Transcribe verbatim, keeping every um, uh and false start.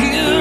you.